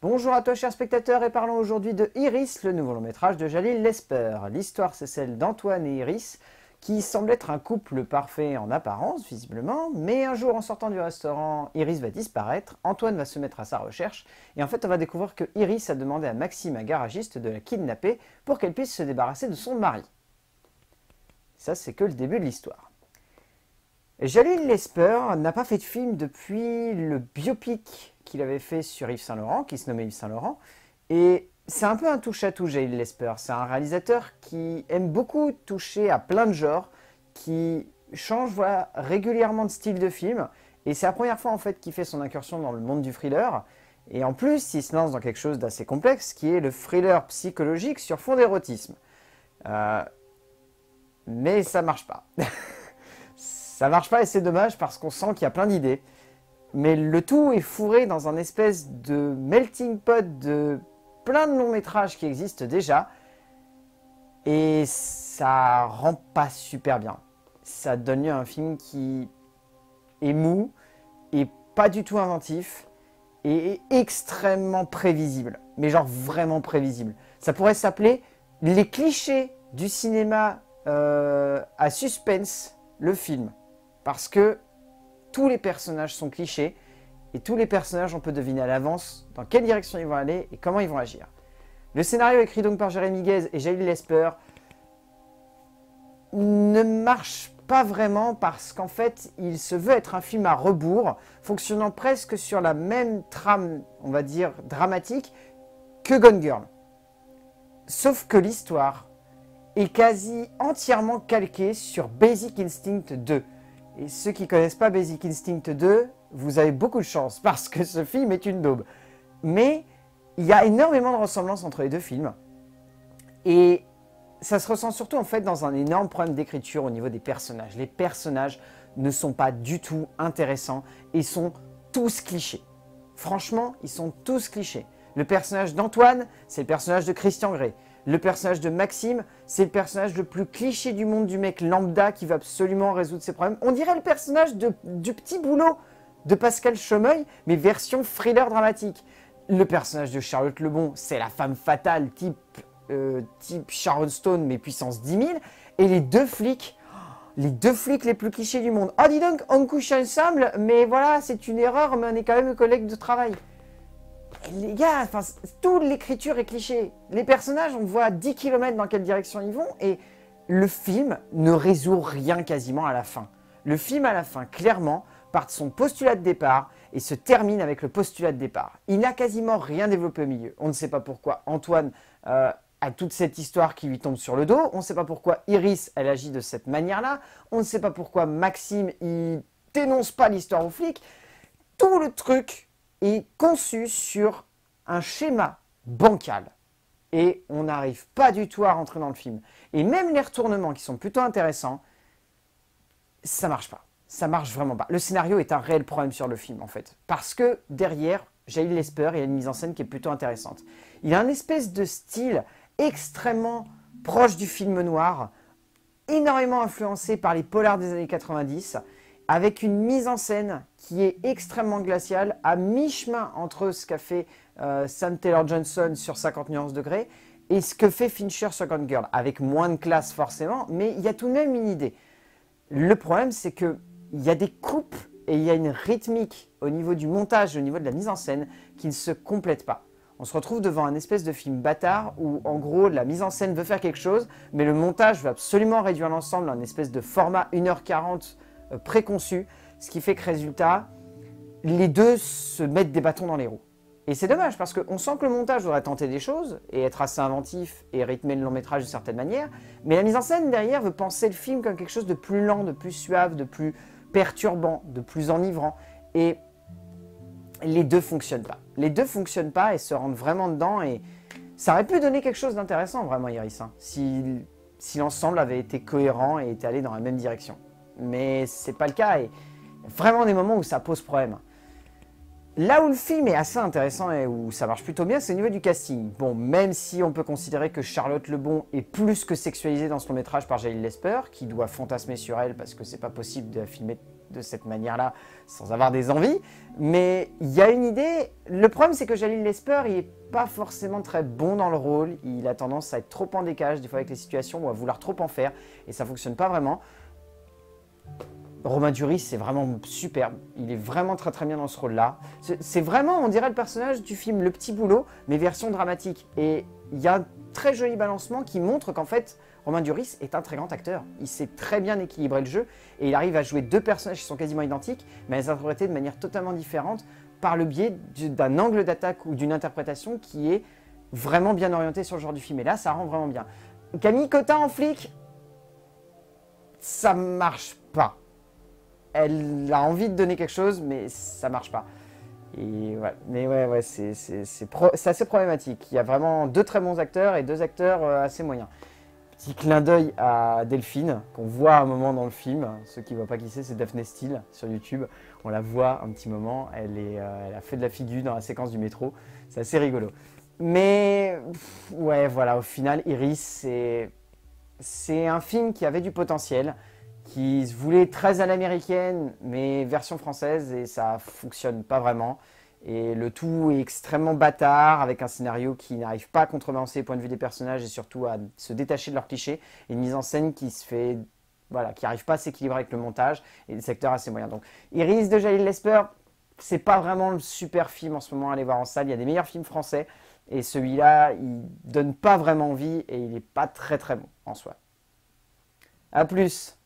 Bonjour à toi chers spectateurs et parlons aujourd'hui de Iris, le nouveau long métrage de Jalil Lespert. L'histoire c'est celle d'Antoine et Iris qui semble être un couple parfait en apparence visiblement, mais un jour en sortant du restaurant, Iris va disparaître, Antoine va se mettre à sa recherche et en fait on va découvrir que Iris a demandé à Maxime, un garagiste, de la kidnapper pour qu'elle puisse se débarrasser de son mari. Ça c'est que le début de l'histoire. Jalil Lespert n'a pas fait de film depuis le biopic qu'il avait fait sur Yves Saint Laurent, qui se nommait Yves Saint Laurent, et c'est un peu un touche-à-tout Jalil Lespert, c'est un réalisateur qui aime beaucoup toucher à plein de genres, qui change voilà, régulièrement de style de film, et c'est la première fois en fait qu'il fait son incursion dans le monde du thriller, et en plus il se lance dans quelque chose d'assez complexe qui est le thriller psychologique sur fond d'érotisme. Mais ça marche pas. Ça marche pas et c'est dommage parce qu'on sent qu'il y a plein d'idées. Mais le tout est fourré dans un espèce de melting pot de plein de longs métrages qui existent déjà. Et ça rend pas super bien. Ça donne lieu à un film qui est mou, et pas du tout inventif, et est extrêmement prévisible. Mais genre vraiment prévisible. Ça pourrait s'appeler les clichés du cinéma à suspense, le film. Parce que tous les personnages sont clichés, et tous les personnages, on peut deviner à l'avance dans quelle direction ils vont aller et comment ils vont agir. Le scénario écrit donc par Jérémy Guèze et Jalil Lespert ne marche pas vraiment parce qu'en fait, il se veut être un film à rebours, fonctionnant presque sur la même trame, on va dire, dramatique que Gone Girl. Sauf que l'histoire est quasi entièrement calquée sur Basic Instinct 2. Et ceux qui ne connaissent pas Basic Instinct 2, vous avez beaucoup de chance parce que ce film est une daube. Mais il y a énormément de ressemblances entre les deux films. Et ça se ressent surtout en fait dans un énorme problème d'écriture au niveau des personnages. Les personnages ne sont pas du tout intéressants et sont tous clichés. Franchement, ils sont tous clichés. Le personnage d'Antoine, c'est le personnage de Christian Grey. Le personnage de Maxime, c'est le personnage le plus cliché du monde, du mec lambda qui va absolument résoudre ses problèmes. On dirait le personnage du petit boulot de Pascal Chomeuil, mais version thriller dramatique. Le personnage de Charlotte Le Bon, c'est la femme fatale type Sharon Stone, mais puissance 10 000. Et les deux flics les plus clichés du monde. Ah dis donc, on couche ensemble, mais voilà, c'est une erreur, mais on est quand même collègues de travail. Les gars, enfin, toute l'écriture est cliché. Les personnages, on voit à 10 km dans quelle direction ils vont et le film ne résout rien quasiment à la fin. Le film à la fin, clairement, part de son postulat de départ et se termine avec le postulat de départ. Il n'a quasiment rien développé au milieu. On ne sait pas pourquoi Antoine a toute cette histoire qui lui tombe sur le dos. On ne sait pas pourquoi Iris, elle agit de cette manière-là. On ne sait pas pourquoi Maxime, il dénonce pas l'histoire aux flics. Tout le truc est conçu sur un schéma bancal. Et on n'arrive pas du tout à rentrer dans le film. Et même les retournements qui sont plutôt intéressants, ça marche pas. Ça marche vraiment pas. Le scénario est un réel problème sur le film en fait. Parce que derrière, Jalil Lespert, il y a une mise en scène qui est plutôt intéressante. Il a un espèce de style extrêmement proche du film noir, énormément influencé par les polars des années 90, avec une mise en scène qui est extrêmement glaciale, à mi-chemin entre ce qu'a fait Sam Taylor-Johnson sur 50 nuances de Grey et ce que fait Fincher sur Gone Girl, avec moins de classe forcément, mais il y a tout de même une idée. Le problème, c'est qu'il y a des coupes et il y a une rythmique au niveau du montage, au niveau de la mise en scène, qui ne se complète pas. On se retrouve devant un espèce de film bâtard où, en gros, la mise en scène veut faire quelque chose, mais le montage veut absolument réduire l'ensemble à un espèce de format 1h40 préconçu, ce qui fait que résultat, les deux se mettent des bâtons dans les roues. Et c'est dommage parce qu'on sent que le montage aurait tenté des choses et être assez inventif et rythmer le long métrage d'une certaine manière, mais la mise en scène derrière veut penser le film comme quelque chose de plus lent, de plus suave, de plus perturbant, de plus enivrant, et les deux fonctionnent pas. Les deux fonctionnent pas et se rendent vraiment dedans, et ça aurait pu donner quelque chose d'intéressant vraiment, Iris, hein, si l'ensemble avait été cohérent et était allé dans la même direction. Mais c'est pas le cas, et vraiment des moments où ça pose problème. Là où le film est assez intéressant et où ça marche plutôt bien, c'est au niveau du casting. Bon, même si on peut considérer que Charlotte Le Bon est plus que sexualisée dans ce long métrage par Jalil Lespert, qui doit fantasmer sur elle parce que c'est pas possible de la filmer de cette manière-là sans avoir des envies. Mais il y a une idée. Le problème, c'est que Jalil Lespert, il est pas forcément très bon dans le rôle. Il a tendance à être trop en décalage des fois avec les situations ou à vouloir trop en faire. Et ça fonctionne pas vraiment. Romain Duris, c'est vraiment superbe. Il est vraiment très très bien dans ce rôle-là. C'est vraiment, on dirait, le personnage du film Le Petit Boulot, mais version dramatique. Et il y a un très joli balancement qui montre qu'en fait, Romain Duris est un très grand acteur. Il sait très bien équilibrer le jeu et il arrive à jouer deux personnages qui sont quasiment identiques, mais à les interpréter de manière totalement différente par le biais d'un angle d'attaque ou d'une interprétation qui est vraiment bien orientée sur le genre du film. Et là, ça rend vraiment bien. Camille Cottin en flic, ça marche pas. Elle a envie de donner quelque chose, mais ça marche pas. Et ouais, mais ouais, c'est assez problématique. Il y a vraiment deux très bons acteurs et deux acteurs assez moyens. Petit clin d'œil à Delphine, qu'on voit à un moment dans le film. Ceux qui ne voient pas qui c'est Daphne Steele sur YouTube. On la voit un petit moment, elle a fait de la figure dans la séquence du métro. C'est assez rigolo. Mais ouais, voilà, au final, Iris, c'est un film qui avait du potentiel, qui se voulait très à l'américaine, mais version française, et ça fonctionne pas vraiment. Et le tout est extrêmement bâtard, avec un scénario qui n'arrive pas à contrebalancer les points de vue des personnages et surtout à se détacher de leurs clichés. Et une mise en scène qui se fait, voilà, qui n'arrive pas à s'équilibrer avec le montage et des acteurs assez moyens. Donc Iris de Jalil Lespert, c'est pas vraiment le super film en ce moment à aller voir en salle. Il y a des meilleurs films français et celui-là, il donne pas vraiment envie et il est pas très très bon en soi. À plus.